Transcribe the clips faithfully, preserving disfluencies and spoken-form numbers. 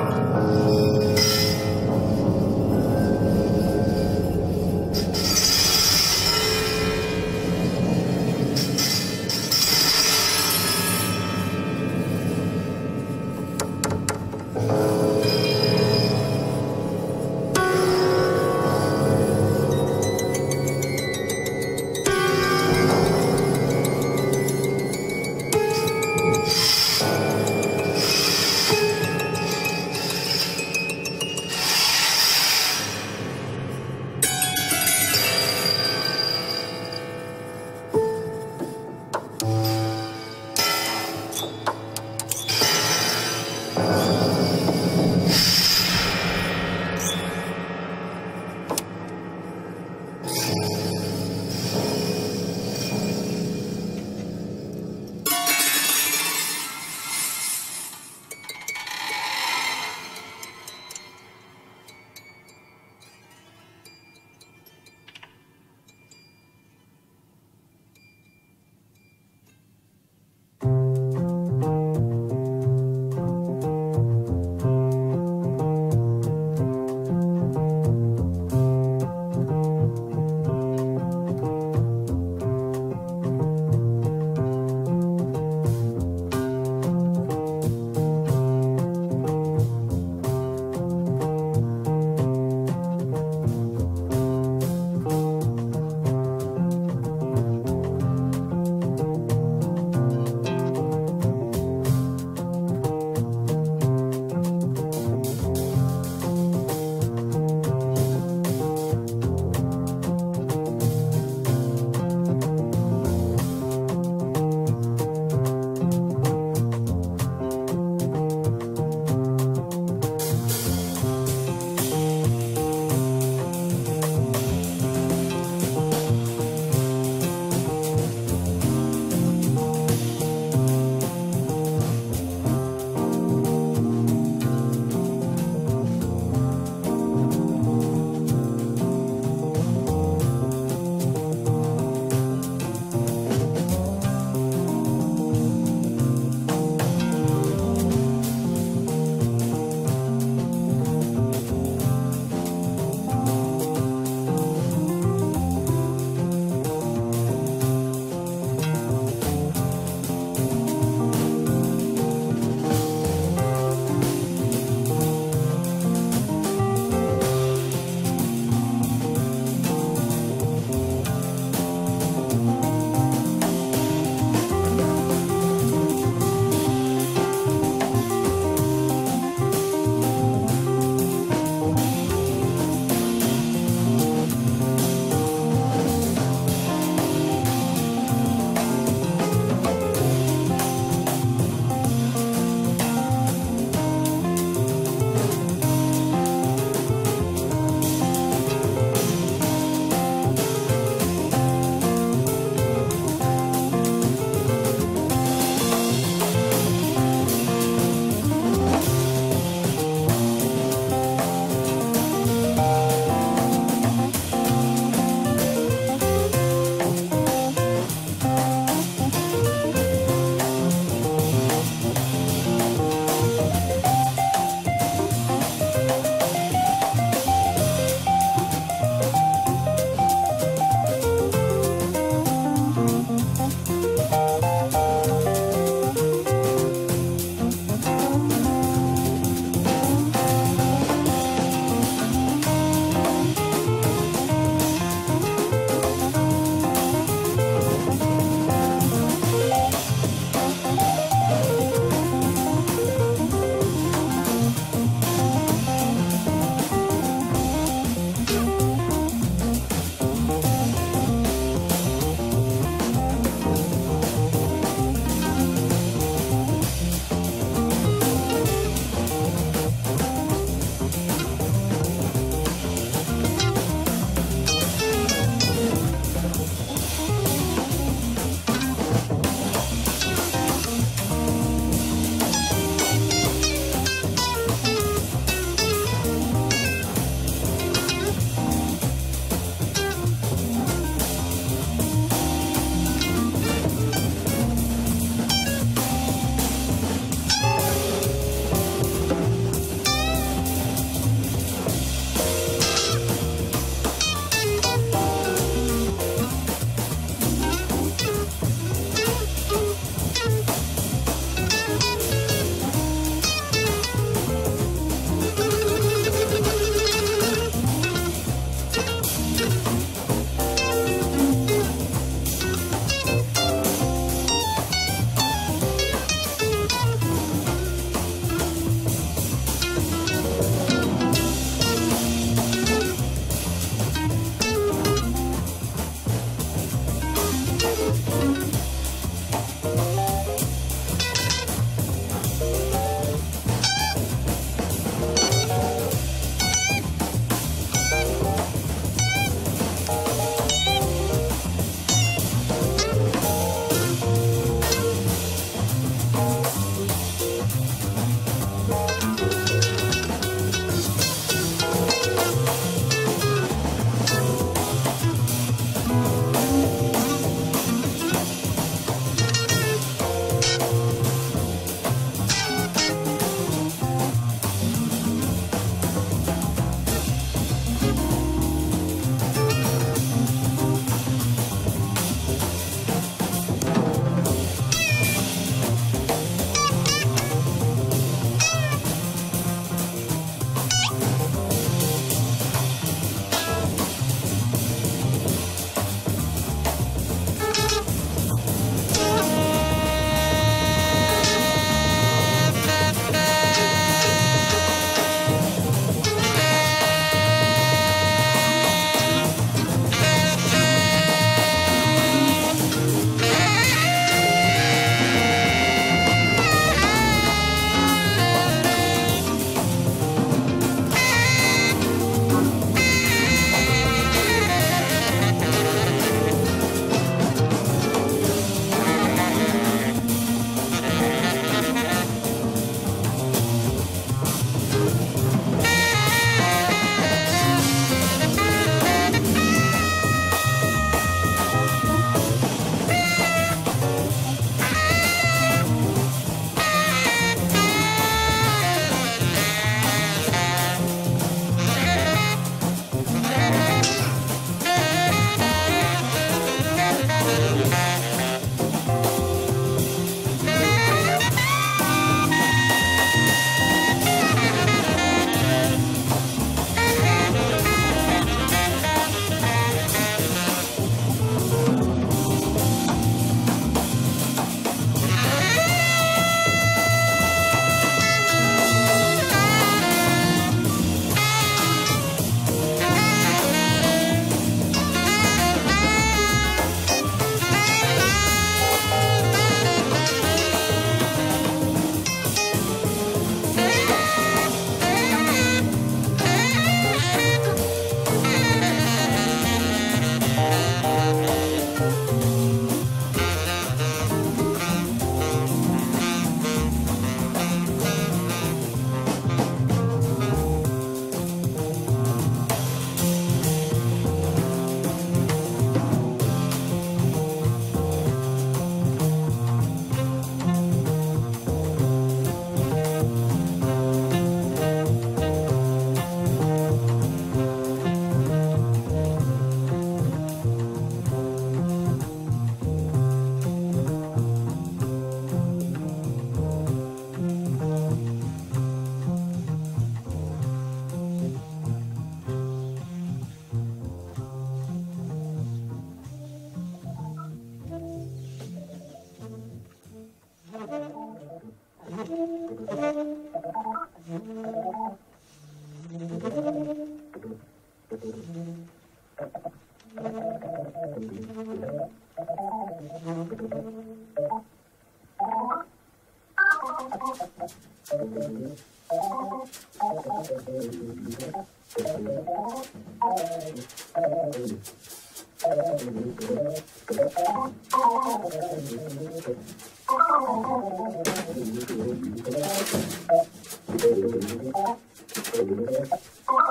You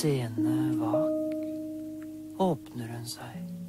Sene vak åpner hun seg.